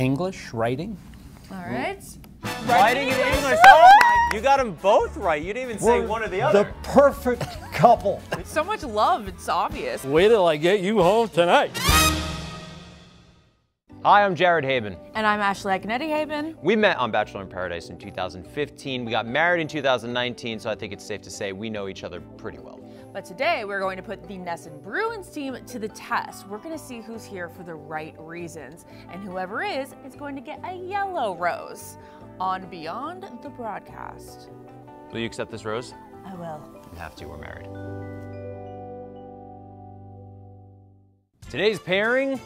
English, writing. All right. Writing and English. Oh my! You got them both right. You didn't even say one or the other. The perfect couple. So much love. It's obvious. Wait till I get you home tonight. Hi, I'm Jared Haibon. And I'm Ashley Iconetti Haibon. We met on Bachelor in Paradise in 2015. We got married in 2019, so I think it's safe to say we know each other pretty well. But today, we're going to put the Nesson Bruins team to the test. We're going to see who's here for the right reasons. And whoever is going to get a yellow rose on Beyond the Broadcast. Will you accept this rose? I will. You have to. We're married. Today's pairing...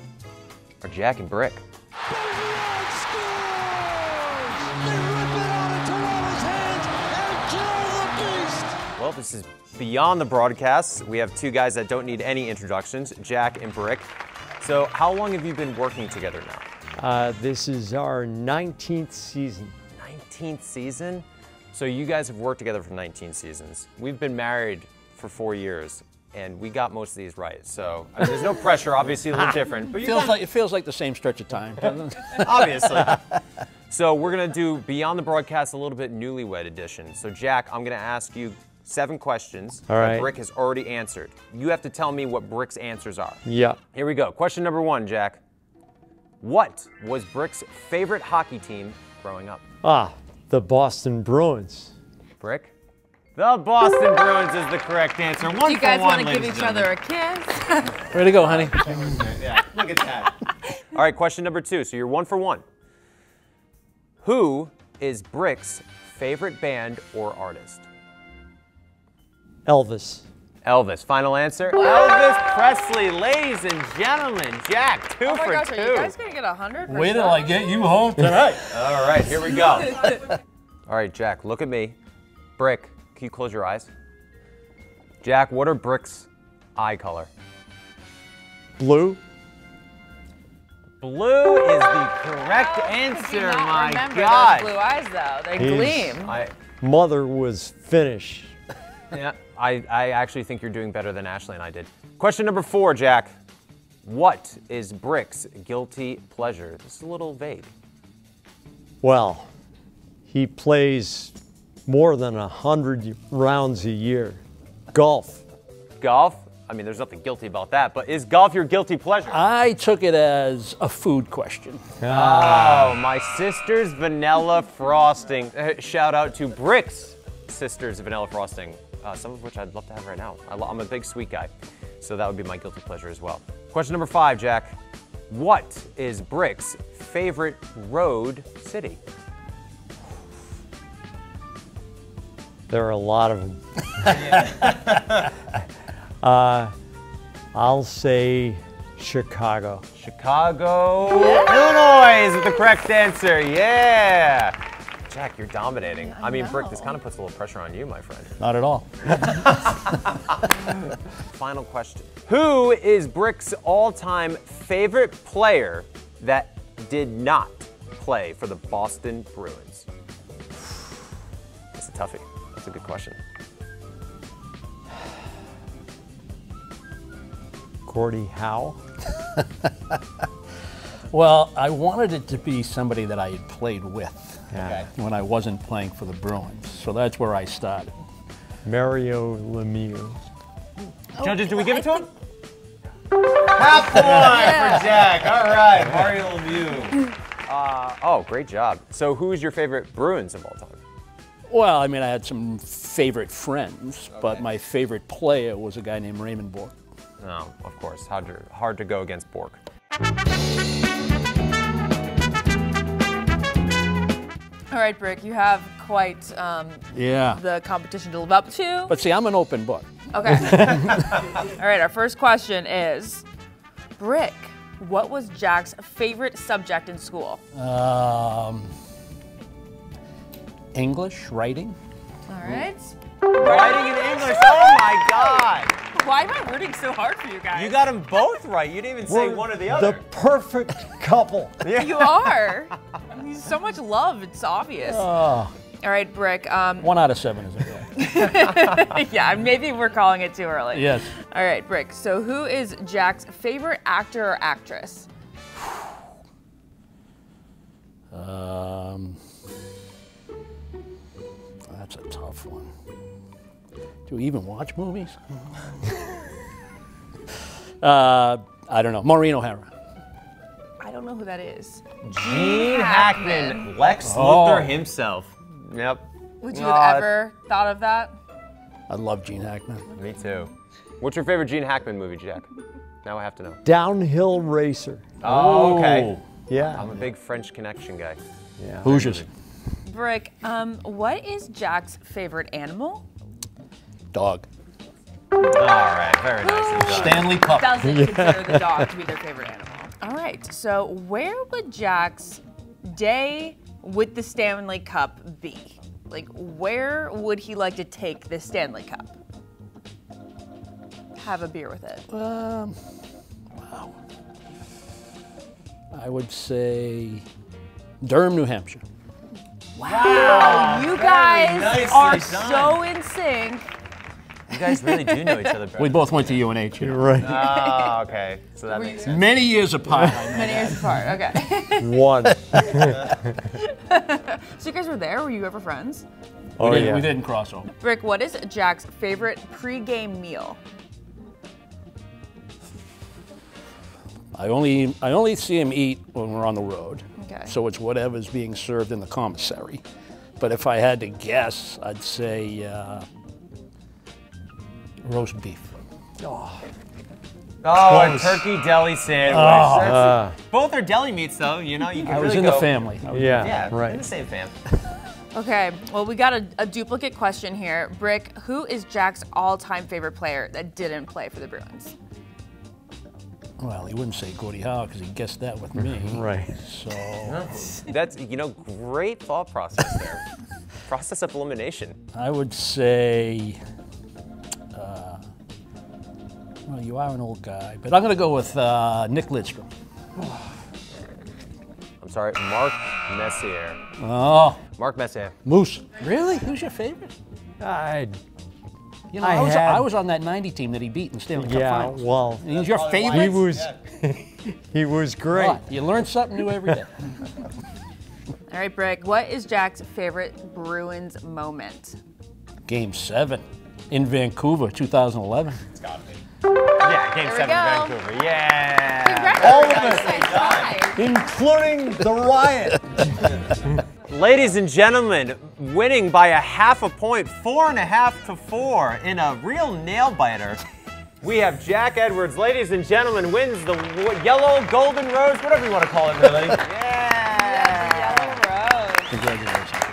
or Jack and Brick. The Red scores! They rip it out of Toronto's hands and kill the beast! Well, this is Beyond the Broadcast. We have two guys that don't need any introductions, Jack and Brick. So how long have you been working together now? This is our 19th season. 19th season? So you guys have worked together for 19 seasons. We've been married for 4 years. And we got most of these right, so I mean, there's no pressure. Obviously, a little different. But it feels like the same stretch of time. Obviously. So we're gonna do Beyond the Broadcast a little bit Newlywed edition. So Jack, I'm gonna ask you 7 questions that Brick has already answered. You have to tell me what Brick's answers are. Yeah. Here we go. Question number 1, Jack. What was Brick's favorite hockey team growing up? Ah, the Boston Bruins. Brick. The Boston Bruins is the correct answer. One for one. Do you guys want to give each other a kiss? Way to go, honey. Yeah, look at that. All right, question number 2. So you're 1 for 1. Who is Brick's favorite band or artist? Elvis. Elvis. Final answer. Elvis Presley, ladies and gentlemen. Jack, 2 for 2. Oh my gosh, are you guys gonna get 100%? Wait till I get you home tonight. All right, here we go. All right, Jack, look at me. Brick. Can you close your eyes? Jack, what are Brick's eye color? Blue. Blue is the correct answer, my God. Those blue eyes, though. They gleam. My mother was Finnish. Yeah, I actually think you're doing better than Ashley and I did. Question number 4, Jack. What is Brick's guilty pleasure? This is a little vague. Well, he plays more than 100 rounds a year. Golf. Golf? I mean, there's nothing guilty about that, but is golf your guilty pleasure? I took it as a food question. Oh, my sister's vanilla frosting. Shout out to Brick's sister's vanilla frosting, some of which I'd love to have right now. I'm a big sweet guy, so that would be my guilty pleasure as well. Question number 5, Jack. What is Brick's favorite road city? There are a lot of them. I'll say Chicago. Chicago, yeah. Illinois is the correct answer, yeah. Jack, you're dominating. I mean, Brick, this kind of puts a little pressure on you, my friend. Not at all. Final question. Who is Brick's all-time favorite player that did not play for the Boston Bruins? That's a toughie. That's a good question. Gordie Howe? Well, I wanted it to be somebody that I had played with when I wasn't playing for the Bruins, so that's where I started. Mario Lemieux. Oh, judges, do we give it to him? Half point for Jack. All right, Mario Lemieux. Oh, great job. So who's your favorite Bruins of all time? Well, I mean, I had some favorite friends, but my favorite player was a guy named Raymond Bourque. Oh, of course. Hard to go against Bourque. All right, Brick, you have quite the competition to live up to. But see, I'm an open book. Okay. All right, our first question is, Brick, what was Jack's favorite subject in school? English, writing. All right. Writing in English, oh my God. Why am I rooting so hard for you guys? You got them both right. You didn't even say one or the other. The perfect couple. Yeah. You are. So much love, it's obvious. Oh. All right, Brick. 1 out of 7 is a goal. Yeah, maybe we're calling it too early. Yes. All right, Brick, so who is Jack's favorite actor or actress? That's a tough one. Do we even watch movies? I don't know. Maureen O'Hara. I don't know who that is. Gene Hackman. Lex Luthor himself. Yep. Would you have ever thought of that? I love Gene Hackman. Me too. What's your favorite Gene Hackman movie, Jack? Now I have to know. Downhill Racer. Oh, okay. Yeah. I'm a big French Connection guy. Yeah. Hoosiers. Brick, what is Jack's favorite animal? Dog. All right, very nice. Stanley Cup. Doesn't consider the dog to be their favorite animal. All right, so where would Jack's day with the Stanley Cup be? Like, where would he like to take the Stanley Cup? Have a beer with it. Wow. I would say Durham, New Hampshire. Wow, you guys are so in sync. You guys really do know each other, bro. We both went to UNH. You're right. Oh, okay. So that makes sense. Many years apart. Many years apart, okay. One. So you guys were there? Were you ever friends? Oh, yeah. We didn't cross over. Rick, what is Jack's favorite pregame meal? I only see him eat when we're on the road. Okay. So it's whatever's being served in the commissary. But if I had to guess, I'd say roast beef. Oh, a turkey deli sandwich. Both are deli meats, though. You know, you can the family. Yeah, right. In the same family. Okay, well, we got a duplicate question here. Brick, who is Jack's all-time favorite player that didn't play for the Bruins? Well, he wouldn't say Gordie Howe because he guessed that with me. Right. So that's great thought process there. Process of elimination. I would say, well, you are an old guy, but I'm going to go with Nick Lidstrom. I'm sorry, Mark Messier. Oh, Mark Messier. Moose. Really? Who's your favorite? I was on that 90 team that he beat in Stanley Cup Finals. Yeah, well. And he's your favorite? He was, he was great. What? You learn something new every day. All right, Brick, what is Jack's favorite Bruins moment? Game 7 in Vancouver, 2011. It's got to be. Yeah, Game 7 in Vancouver, yeah. All of us, including the riot. Ladies and gentlemen, winning by a half a point, 4.5 to 4 in a real nail-biter. We have Jack Edwards, ladies and gentlemen, wins the yellow, golden rose, whatever you want to call it, really. Yeah! Yellow rose. Congratulations.